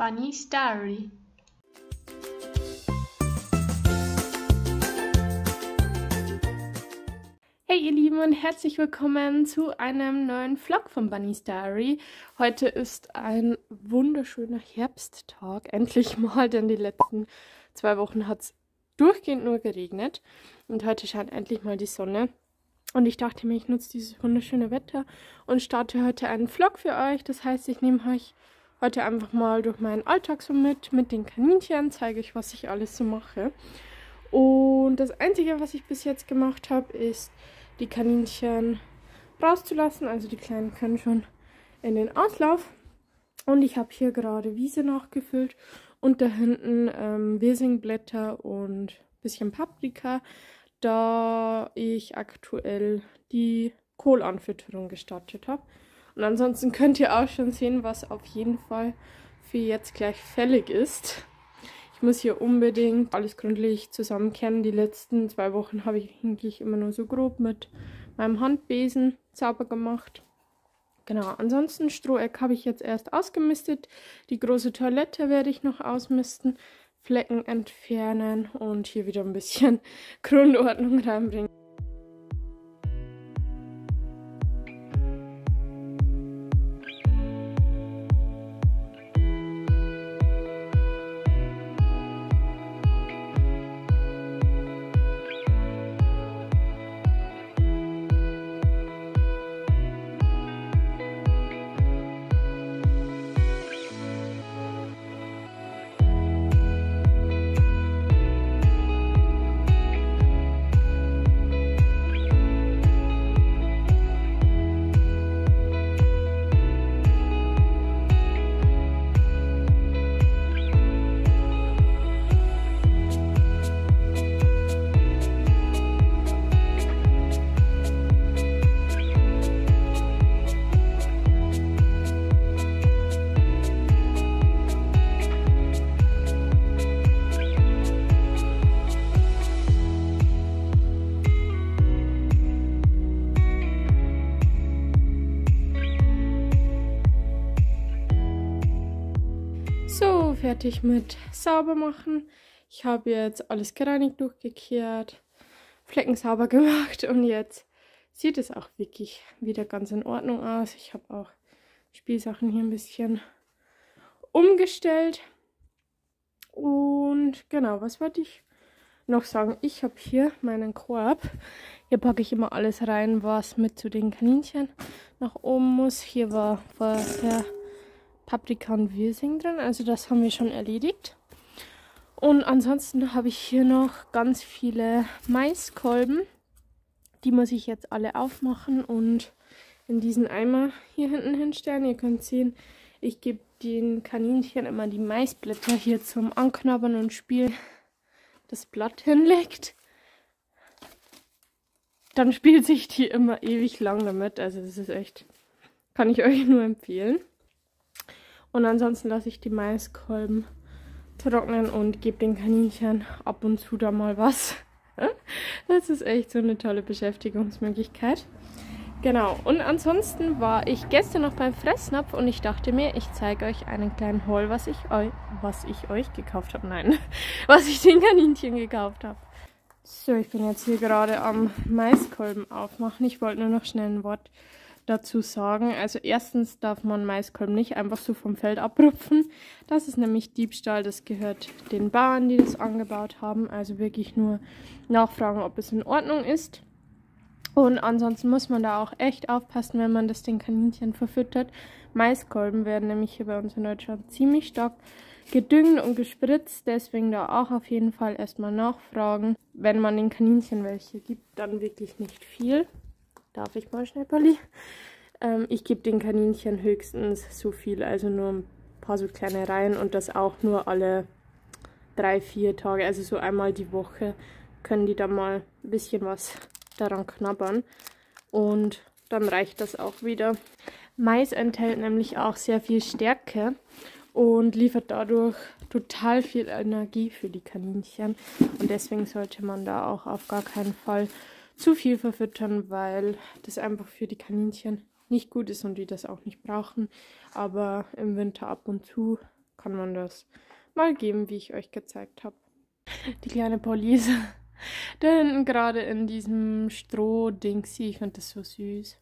Bunny's Diary. Hey ihr Lieben und herzlich willkommen zu einem neuen Vlog von Bunny's Diary. Heute ist ein wunderschöner Herbsttag, endlich mal, denn die letzten 2 Wochen hat es durchgehend nur geregnet. Und heute scheint endlich mal die Sonne. Und ich dachte mir, ich nutze dieses wunderschöne Wetter und starte heute einen Vlog für euch. Das heißt, ich nehme euch heute einfach mal durch meinen Alltag so mit den Kaninchen, zeige ich, was ich alles so mache. Und das Einzige, was ich bis jetzt gemacht habe, ist, die Kaninchen rauszulassen. Also die Kleinen können schon in den Auslauf. Und ich habe hier gerade Wiese nachgefüllt und da hinten Wirsingblätter und ein bisschen Paprika, da ich aktuell die Kohlanfütterung gestartet habe. Und ansonsten könnt ihr auch schon sehen, was auf jeden Fall für jetzt gleich fällig ist. Ich muss hier unbedingt alles gründlich zusammenkehren. Die letzten 2 Wochen habe ich eigentlich immer nur so grob mit meinem Handbesen sauber gemacht. Genau, ansonsten Stroheck habe ich jetzt erst ausgemistet. Die große Toilette werde ich noch ausmisten, Flecken entfernen und hier wieder ein bisschen Grundordnung reinbringen. Fertig mit sauber machen. Ich habe jetzt alles gereinigt, durchgekehrt, Flecken sauber gemacht und jetzt sieht es auch wirklich wieder ganz in Ordnung aus. Ich habe auch Spielsachen hier ein bisschen umgestellt. Und genau, was wollte ich noch sagen? Ich habe hier meinen Korb. Hier packe ich immer alles rein, was mit zu den Kaninchen nach oben muss. Hier war vorher Paprika und Wirsing drin, also das haben wir schon erledigt. Und ansonsten habe ich hier noch ganz viele Maiskolben. Die muss ich jetzt alle aufmachen und in diesen Eimer hier hinten hinstellen. Ihr könnt sehen, ich gebe den Kaninchen immer die Maisblätter hier zum Anknabbern und Spielen. Das Blatt hinlegt, dann spielt sich die immer ewig lang damit. Also das ist echt, kann ich euch nur empfehlen. Und ansonsten lasse ich die Maiskolben trocknen und gebe den Kaninchen ab und zu da mal was. Das ist echt so eine tolle Beschäftigungsmöglichkeit. Genau, und ansonsten war ich gestern noch beim Fressnapf und ich dachte mir, ich zeige euch einen kleinen Haul, was ich den Kaninchen gekauft habe. So, ich bin jetzt hier gerade am Maiskolben aufmachen. Ich wollte nur noch schnell ein Wort dazu sagen. Also erstens darf man Maiskolben nicht einfach so vom Feld abrupfen. Das ist nämlich Diebstahl. Das gehört den Bauern, die das angebaut haben. Also wirklich nur nachfragen, ob es in Ordnung ist. Und ansonsten muss man da auch echt aufpassen, wenn man das den Kaninchen verfüttert. Maiskolben werden nämlich hier bei uns in Deutschland ziemlich stark gedüngt und gespritzt. Deswegen da auch auf jeden Fall erstmal nachfragen. Wenn man den Kaninchen welche gibt, dann wirklich nicht viel. Darf ich mal schnell, Polly? Ich gebe den Kaninchen höchstens so viel, also nur ein paar so kleine Reihen und das auch nur alle 3-4 Tage, also so einmal die Woche können die da mal ein bisschen was daran knabbern und dann reicht das auch wieder. Mais enthält nämlich auch sehr viel Stärke und liefert dadurch total viel Energie für die Kaninchen und deswegen sollte man da auch auf gar keinen Fall zu viel verfüttern, weil das einfach für die Kaninchen nicht gut ist und die das auch nicht brauchen. Aber im Winter ab und zu kann man das mal geben, wie ich euch gezeigt habe. Die kleine Paulise, da hinten gerade in diesem Strohdingsi, ich finde das so süß.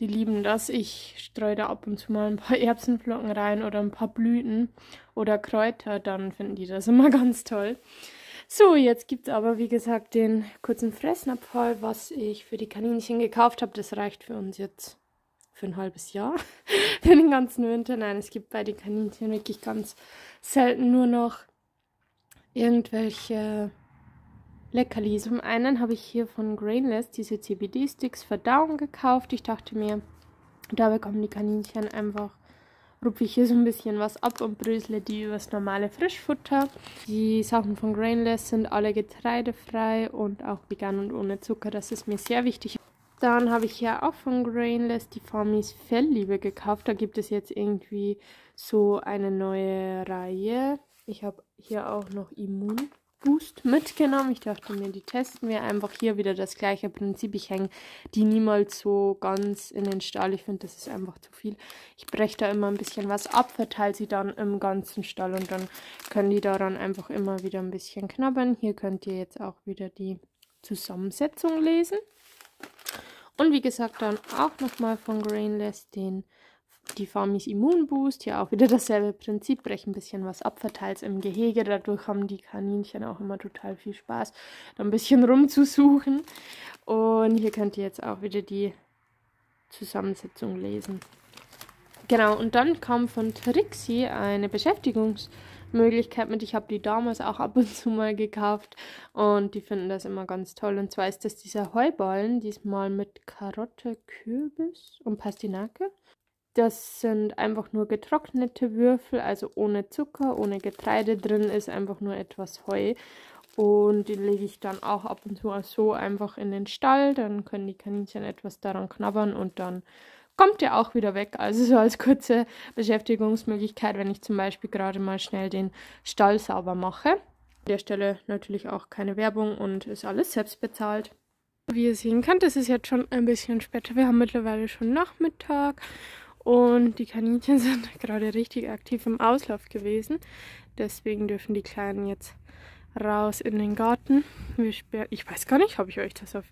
Die lieben das. Ich streue da ab und zu mal ein paar Erbsenflocken rein oder ein paar Blüten oder Kräuter, dann finden die das immer ganz toll. So, jetzt gibt es aber, wie gesagt, den kurzen Fressnapf-Haul, was ich für die Kaninchen gekauft habe. Das reicht für uns jetzt für ein halbes Jahr, für den ganzen Winter. Nein, es gibt bei den Kaninchen wirklich ganz selten nur noch irgendwelche Leckerlis. Zum einen habe ich hier von Grainless diese CBD-Sticks Verdauung gekauft. Ich dachte mir, da bekommen die Kaninchen einfach, rupfe ich hier so ein bisschen was ab und brösle die übers normale Frischfutter. Die Sachen von Grainless sind alle getreidefrei und auch vegan und ohne Zucker. Das ist mir sehr wichtig. Dann habe ich hier auch von Grainless die Farmies Fellliebe gekauft. Da gibt es jetzt irgendwie so eine neue Reihe. Ich habe hier auch noch Immun Boost mitgenommen. Ich dachte mir, die testen wir einfach. Hier wieder das gleiche Prinzip. Ich hänge die niemals so ganz in den Stall. Ich finde, das ist einfach zu viel. Ich breche da immer ein bisschen was ab, verteile sie dann im ganzen Stall und dann können die daran einfach immer wieder ein bisschen knabbern. Hier könnt ihr jetzt auch wieder die Zusammensetzung lesen. Und wie gesagt, dann auch nochmal von Grainless die Farmies Immunboost, ja auch wieder dasselbe Prinzip, brechen ein bisschen was ab, verteilt im Gehege, dadurch haben die Kaninchen auch immer total viel Spaß, da ein bisschen rumzusuchen. Und hier könnt ihr jetzt auch wieder die Zusammensetzung lesen. Genau, und dann kam von Trixi eine Beschäftigungsmöglichkeit mit. Ich habe die damals auch ab und zu mal gekauft und die finden das immer ganz toll. Und zwar ist das dieser Heuballen, diesmal mit Karotte, Kürbis und Pastinake. Das sind einfach nur getrocknete Würfel, also ohne Zucker, ohne Getreide. Drin ist einfach nur etwas Heu. Und die lege ich dann auch ab und zu so einfach in den Stall. Dann können die Kaninchen etwas daran knabbern und dann kommt der auch wieder weg. Also so als kurze Beschäftigungsmöglichkeit, wenn ich zum Beispiel gerade mal schnell den Stall sauber mache. An der Stelle natürlich auch keine Werbung und ist alles selbst bezahlt. Wie ihr sehen könnt, es ist jetzt schon ein bisschen später. Wir haben mittlerweile schon Nachmittag. Und die Kaninchen sind gerade richtig aktiv im Auslauf gewesen. Deswegen dürfen die Kleinen jetzt raus in den Garten. Ich weiß gar nicht, habe ich euch das auf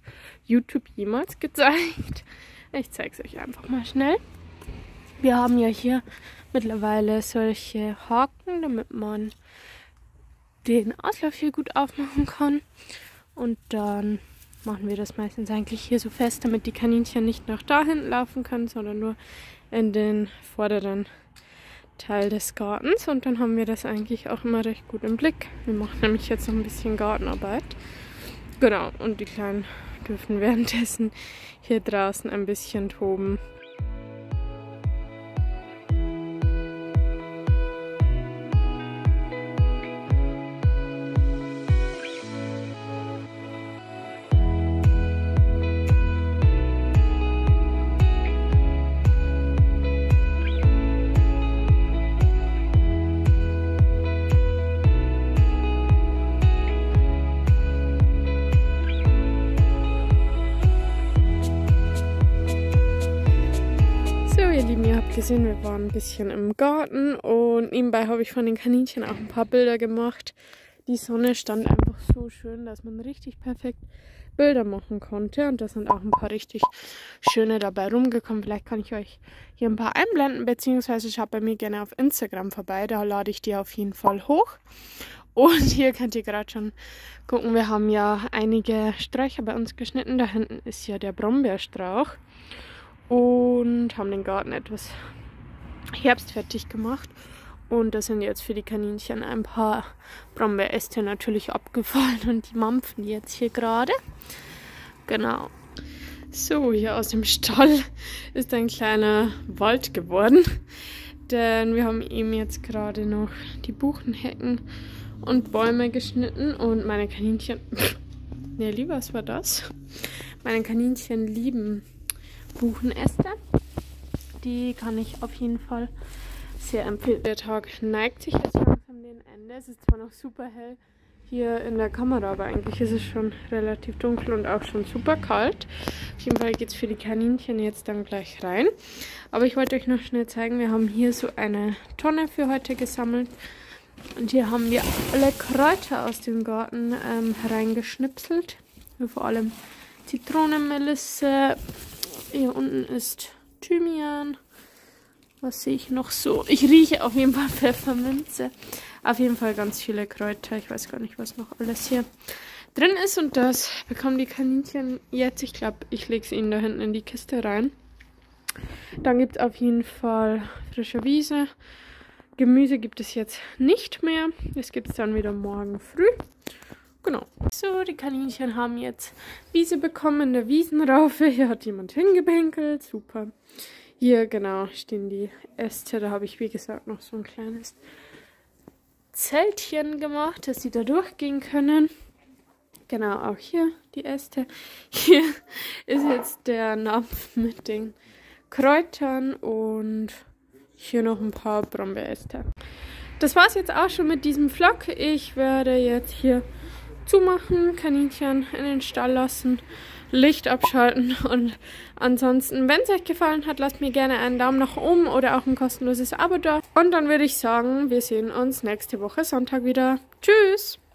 YouTube jemals gezeigt? Ich zeige es euch einfach mal schnell. Wir haben ja hier mittlerweile solche Haken, damit man den Auslauf hier gut aufmachen kann. Und dann machen wir das meistens eigentlich hier so fest, damit die Kaninchen nicht nach dahin laufen können, sondern nur in den vorderen Teil des Gartens. Und dann haben wir das eigentlich auch immer recht gut im Blick. Wir machen nämlich jetzt noch ein bisschen Gartenarbeit. Genau, und die Kleinen dürfen währenddessen hier draußen ein bisschen toben. Gesehen, wir waren ein bisschen im Garten und nebenbei habe ich von den Kaninchen auch ein paar Bilder gemacht. Die Sonne stand einfach so schön, dass man richtig perfekt Bilder machen konnte und da sind auch ein paar richtig schöne dabei rumgekommen. Vielleicht kann ich euch hier ein paar einblenden, beziehungsweise schaut bei mir gerne auf Instagram vorbei, da lade ich die auf jeden Fall hoch. Und hier könnt ihr gerade schon gucken, wir haben ja einige Sträucher bei uns geschnitten, da hinten ist ja der Brombeerstrauch. Und haben den Garten etwas herbstfertig gemacht. Und da sind jetzt für die Kaninchen ein paar Brombeeräste natürlich abgefallen und die mampfen jetzt hier gerade. Genau. So, hier aus dem Stall ist ein kleiner Wald geworden. Denn wir haben eben jetzt gerade noch die Buchenhecken und Bäume geschnitten. Und meine Kaninchen... Ne, lieber, was war das? Meine Kaninchen lieben Buchenäste. Die kann ich auf jeden Fall sehr empfehlen. Der Tag neigt sich jetzt langsam dem Ende. Es ist zwar noch super hell hier in der Kamera, aber eigentlich ist es schon relativ dunkel und auch schon super kalt. Auf jeden Fall geht es für die Kaninchen jetzt dann gleich rein. Aber ich wollte euch noch schnell zeigen, wir haben hier so eine Tonne für heute gesammelt. Und hier haben wir alle Kräuter aus dem Garten reingeschnipselt. Hier vor allem Zitronenmelisse. Hier unten ist Thymian. Was sehe ich noch so? Ich rieche auf jeden Fall Pfefferminze. Auf jeden Fall ganz viele Kräuter. Ich weiß gar nicht, was noch alles hier drin ist. Und das bekommen die Kaninchen jetzt. Ich glaube, ich lege es ihnen da hinten in die Kiste rein. Dann gibt es auf jeden Fall frische Wiese. Gemüse gibt es jetzt nicht mehr. Das gibt es dann wieder morgen früh. Genau. So, die Kaninchen haben jetzt Wiese bekommen in der Wiesenraufe. Hier hat jemand hingepinkelt. Super. Hier, genau, stehen die Äste. Da habe ich, wie gesagt, noch so ein kleines Zeltchen gemacht, dass sie da durchgehen können. Genau, auch hier die Äste. Hier ist jetzt der Napf mit den Kräutern und hier noch ein paar Brombeeräste. Das war es jetzt auch schon mit diesem Vlog. Ich werde jetzt hier zumachen, Kaninchen in den Stall lassen, Licht abschalten und ansonsten, wenn es euch gefallen hat, lasst mir gerne einen Daumen nach oben oder auch ein kostenloses Abo da. Und dann würde ich sagen, wir sehen uns nächste Woche Sonntag wieder. Tschüss!